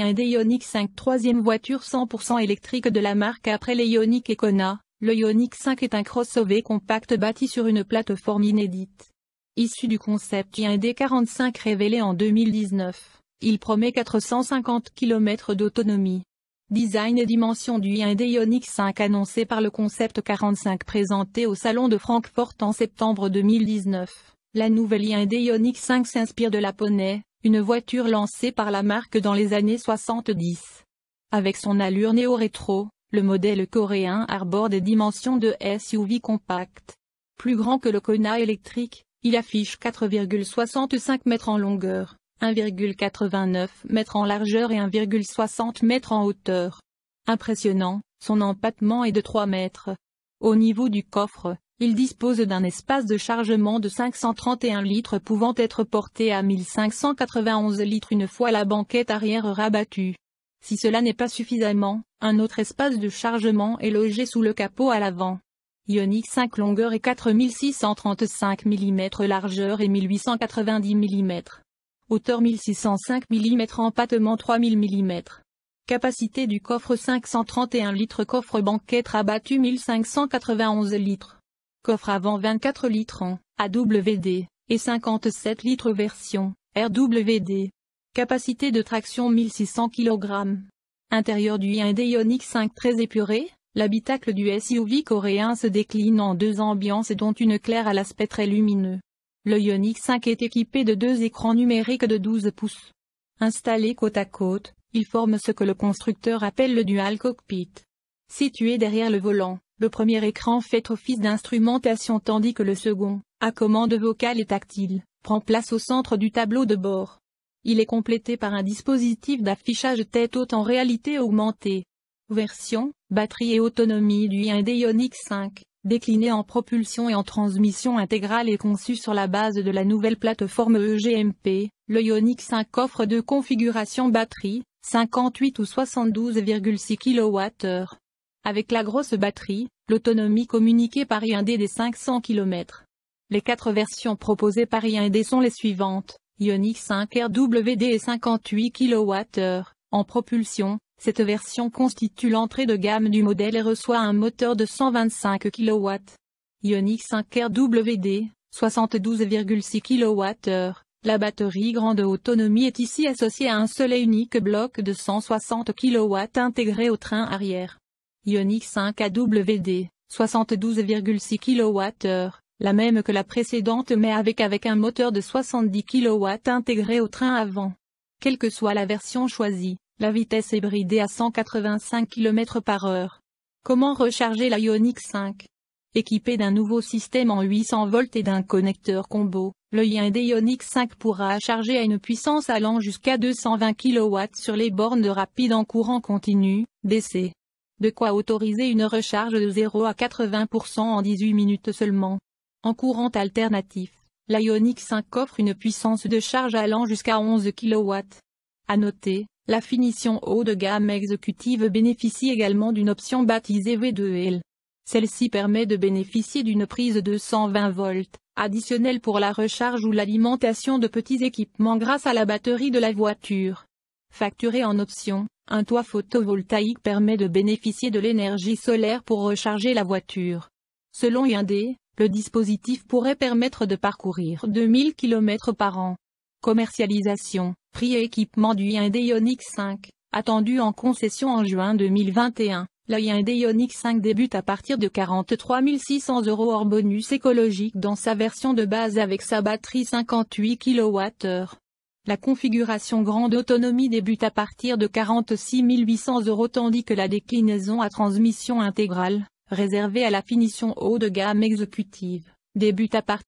Hyundai Ioniq 5, troisième voiture 100% électrique de la marque après les Ioniq et Kona. Le Ioniq 5 est un crossover compact bâti sur une plateforme inédite. Issu du concept Hyundai 45 révélé en 2019, il promet 450 km d'autonomie. Design et dimensions du Hyundai Ioniq 5 annoncé par le concept 45 présenté au Salon de Francfort en septembre 2019. La nouvelle Hyundai Ioniq 5 s'inspire de la Poney, une voiture lancée par la marque dans les années 70. Avec son allure néo-rétro, le modèle coréen arbore des dimensions de SUV compact. Plus grand que le Kona électrique, il affiche 4,65 mètres en longueur, 1,89 mètres en largeur et 1,60 mètres en hauteur. Impressionnant, son empattement est de 3 mètres. Au niveau du coffre, il dispose d'un espace de chargement de 531 litres pouvant être porté à 1591 litres une fois la banquette arrière rabattue. Si cela n'est pas suffisamment, un autre espace de chargement est logé sous le capot à l'avant. Ioniq 5 longueur et 4635 mm largeur et 1890 mm. Hauteur 1605 mm empattement 3000 mm. Capacité du coffre 531 litres coffre banquette rabattu 1591 litres. Coffre avant 24 litres en AWD et 57 litres version RWD. Capacité de traction 1600 kg. Intérieur du Hyundai Ioniq 5 très épuré, l'habitacle du SUV coréen se décline en deux ambiances dont une claire à l'aspect très lumineux. Le Ioniq 5 est équipé de deux écrans numériques de 12 pouces. Installés côte à côte, ils forment ce que le constructeur appelle le dual cockpit. Situé derrière le volant, le premier écran fait office d'instrumentation tandis que le second, à commande vocale et tactile, prend place au centre du tableau de bord. Il est complété par un dispositif d'affichage tête haute en réalité augmentée. Version, batterie et autonomie du Hyundai Ioniq 5, déclinée en propulsion et en transmission intégrale et conçue sur la base de la nouvelle plateforme EGMP, le Ioniq 5 offre deux configurations batterie, 58 ou 72,6 kWh. Avec la grosse batterie, l'autonomie communiquée par Hyundai des 500 km. Les quatre versions proposées par Hyundai sont les suivantes. Ioniq 5 RWD et 58 kWh, en propulsion, cette version constitue l'entrée de gamme du modèle et reçoit un moteur de 125 kW. Ioniq 5 RWD, 72,6 kWh, la batterie grande autonomie est ici associée à un seul et unique bloc de 160 kW intégré au train arrière. Ioniq 5 AWD, 72,6 kWh. La même que la précédente mais avec un moteur de 70 kW intégré au train avant. Quelle que soit la version choisie, la vitesse est bridée à 185 km/h. Comment recharger la Ioniq 5 ? Équipé d'un nouveau système en 800 volts et d'un connecteur combo, le Hyundai Ioniq 5 pourra charger à une puissance allant jusqu'à 220 kW sur les bornes rapides en courant continu, DC. De quoi autoriser une recharge de 0 à 80% en 18 minutes seulement. En courant alternatif, la Ioniq 5 offre une puissance de charge allant jusqu'à 11 kW. À noter, la finition haut de gamme exécutive bénéficie également d'une option baptisée V2L. Celle-ci permet de bénéficier d'une prise de 120 volts, additionnelle pour la recharge ou l'alimentation de petits équipements grâce à la batterie de la voiture. Facturé en option, un toit photovoltaïque permet de bénéficier de l'énergie solaire pour recharger la voiture. Selon Hyundai, le dispositif pourrait permettre de parcourir 2000 km par an. Commercialisation, prix et équipement du Hyundai Ioniq 5, attendu en concession en juin 2021, la Hyundai Ioniq 5 débute à partir de 43 600 € hors bonus écologique dans sa version de base avec sa batterie 58 kWh. La configuration grande autonomie débute à partir de 46 800 € tandis que la déclinaison à transmission intégrale, réservé à la finition haut de gamme exécutive, débute à partir